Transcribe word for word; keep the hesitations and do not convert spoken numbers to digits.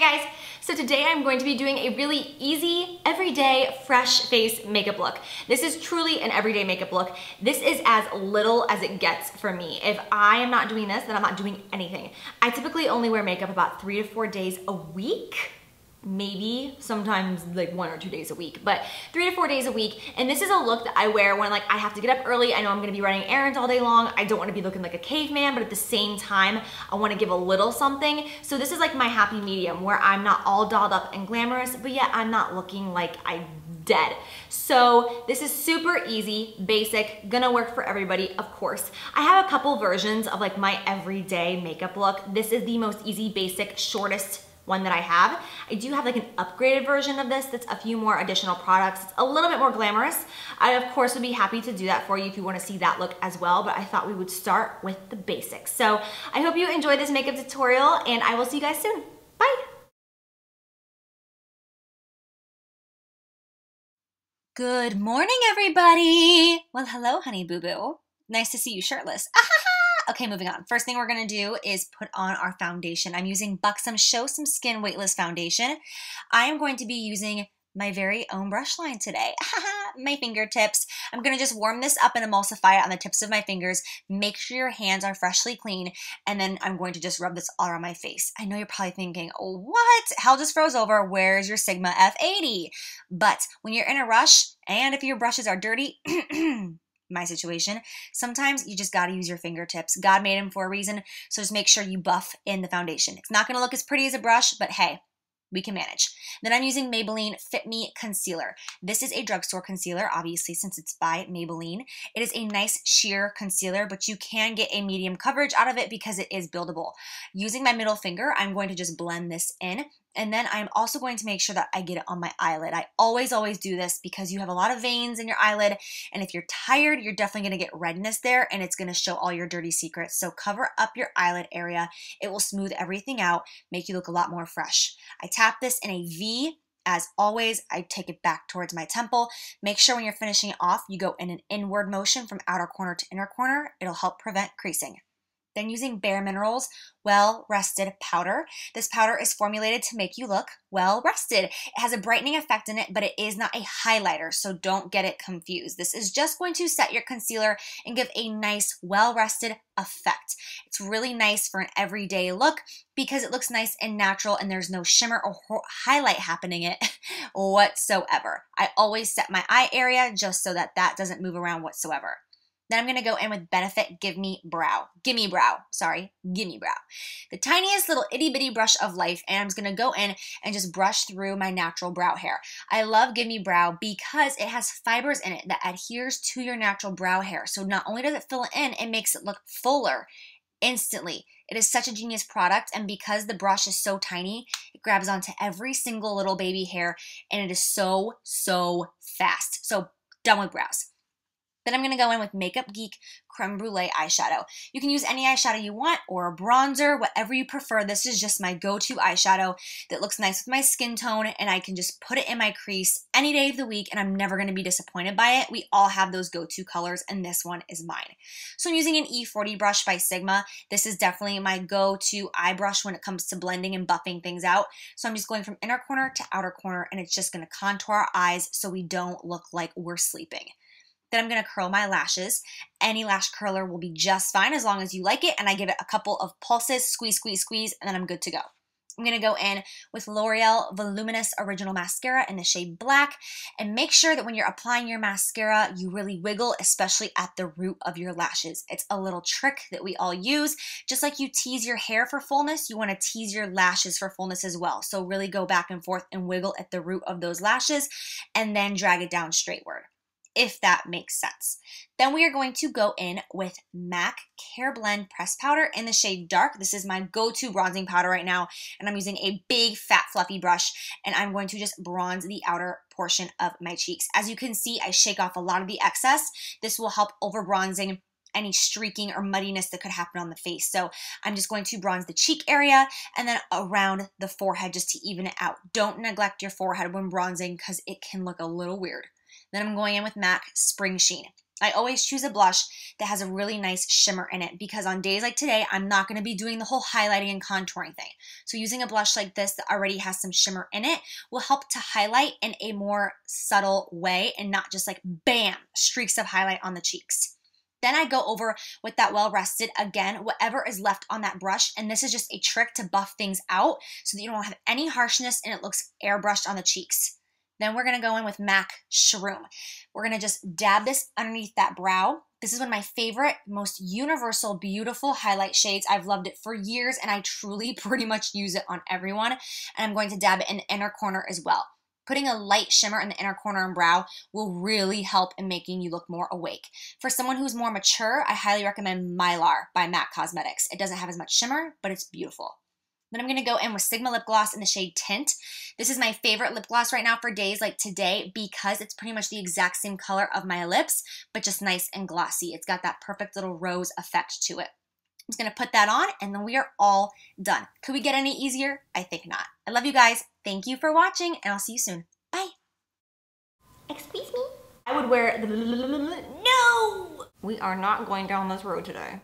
Hey guys, so today I'm going to be doing a really easy, everyday, fresh face makeup look. This is truly an everyday makeup look. This is as little as it gets for me. If I am not doing this, then I'm not doing anything. I typically only wear makeup about three to four days a week. Maybe sometimes like one or two days a week, but three to four days a week. And this is a look that I wear when like I have to get up early. I know I'm gonna be running errands all day long. I don't wanna be looking like a caveman, but at the same time, I wanna give a little something. So this is like my happy medium where I'm not all dolled up and glamorous, but yet I'm not looking like I'm dead. So this is super easy, basic, gonna work for everybody, of course. I have a couple versions of like my everyday makeup look. This is the most easy, basic, shortest one that I have. I do have like an upgraded version of this that's a few more additional products. It's a little bit more glamorous. I of course would be happy to do that for you if you want to see that look as well, but I thought we would start with the basics. So I hope you enjoyed this makeup tutorial and I will see you guys soon. Bye. Good morning, everybody. Well, hello, honey boo boo. Nice to see you shirtless. Okay, moving on. First thing we're gonna do is put on our foundation. I'm using Buxom Show Some Skin Weightless Foundation. I am going to be using my very own brush line today. My fingertips. I'm gonna just warm this up and emulsify it on the tips of my fingers. Make sure your hands are freshly clean, and then I'm going to just rub this all around my face. I know you're probably thinking, oh, what? Hell just froze over. Where's your Sigma F eighty? But when you're in a rush, and if your brushes are dirty, my situation, sometimes you just gotta use your fingertips. God made them for a reason, so just make sure you buff in the foundation. It's not gonna look as pretty as a brush, but hey, we can manage. Then I'm using Maybelline Fit Me Concealer. This is a drugstore concealer, obviously, since it's by Maybelline. It is a nice sheer concealer, but you can get a medium coverage out of it because it is buildable. Using my middle finger, I'm going to just blend this in, and then I'm also going to make sure that I get it on my eyelid. I always, always do this because you have a lot of veins in your eyelid, and if you're tired, you're definitely gonna get redness there, and it's gonna show all your dirty secrets. So cover up your eyelid area. It will smooth everything out, make you look a lot more fresh. I tap this in a V. As always, I take it back towards my temple. Make sure when you're finishing it off, you go in an inward motion from outer corner to inner corner. It'll help prevent creasing. Then using Bare Minerals Well Rested Powder. This powder is formulated to make you look well rested. It has a brightening effect in it, but it is not a highlighter, so don't get it confused. This is just going to set your concealer and give a nice, well-rested effect. It's really nice for an everyday look because it looks nice and natural and there's no shimmer or highlight happening it whatsoever. I always set my eye area just so that that doesn't move around whatsoever. Then I'm gonna go in with Benefit Gimme Brow. Gimme Brow, sorry, Gimme Brow. The tiniest little itty bitty brush of life, and I'm just gonna go in and just brush through my natural brow hair. I love Gimme Brow because it has fibers in it that adheres to your natural brow hair. So not only does it fill it in, it makes it look fuller instantly. It is such a genius product, and because the brush is so tiny, it grabs onto every single little baby hair, and it is so, so fast. So done with brows. Then I'm gonna go in with Makeup Geek Creme Brulee eyeshadow. You can use any eyeshadow you want or a bronzer, whatever you prefer. This is just my go-to eyeshadow that looks nice with my skin tone, and I can just put it in my crease any day of the week and I'm never gonna be disappointed by it. We all have those go-to colors and this one is mine. So I'm using an E forty brush by Sigma. This is definitely my go-to eye brush when it comes to blending and buffing things out. So I'm just going from inner corner to outer corner, and it's just gonna contour our eyes so we don't look like we're sleeping. Then I'm gonna curl my lashes. Any lash curler will be just fine as long as you like it, and I give it a couple of pulses, squeeze, squeeze, squeeze, and then I'm good to go. I'm gonna go in with L'Oreal Voluminous Original Mascara in the shade Black, and make sure that when you're applying your mascara, you really wiggle, especially at the root of your lashes. It's a little trick that we all use. Just like you tease your hair for fullness, you wanna tease your lashes for fullness as well. So really go back and forth and wiggle at the root of those lashes, and then drag it down straightward, if that makes sense. Then we are going to go in with MAC Care Blend Pressed Powder in the shade Dark. This is my go-to bronzing powder right now, and I'm using a big, fat, fluffy brush, and I'm going to just bronze the outer portion of my cheeks. As you can see, I shake off a lot of the excess. This will help over-bronzing any streaking or muddiness that could happen on the face. So I'm just going to bronze the cheek area and then around the forehead just to even it out. Don't neglect your forehead when bronzing because it can look a little weird. Then I'm going in with MAC Spring Sheen. I always choose a blush that has a really nice shimmer in it because on days like today, I'm not going to be doing the whole highlighting and contouring thing. So using a blush like this that already has some shimmer in it will help to highlight in a more subtle way and not just like bam, streaks of highlight on the cheeks. Then I go over with that Well Rested, again, whatever is left on that brush, and this is just a trick to buff things out so that you don't have any harshness and it looks airbrushed on the cheeks. Then we're gonna go in with MAC Shroom. We're gonna just dab this underneath that brow. This is one of my favorite, most universal, beautiful highlight shades. I've loved it for years, and I truly pretty much use it on everyone. And I'm going to dab it in the inner corner as well. Putting a light shimmer in the inner corner and brow will really help in making you look more awake. For someone who's more mature, I highly recommend Mylar by MAC Cosmetics. It doesn't have as much shimmer, but it's beautiful. Then I'm going to go in with Sigma Lip Gloss in the shade Tint. This is my favorite lip gloss right now for days like today because it's pretty much the exact same color of my lips, but just nice and glossy. It's got that perfect little rose effect to it. I'm just going to put that on, and then we are all done. Could we get any easier? I think not. I love you guys. Thank you for watching, and I'll see you soon. Bye. Excuse me? I would wear the... No! We are not going down this road today.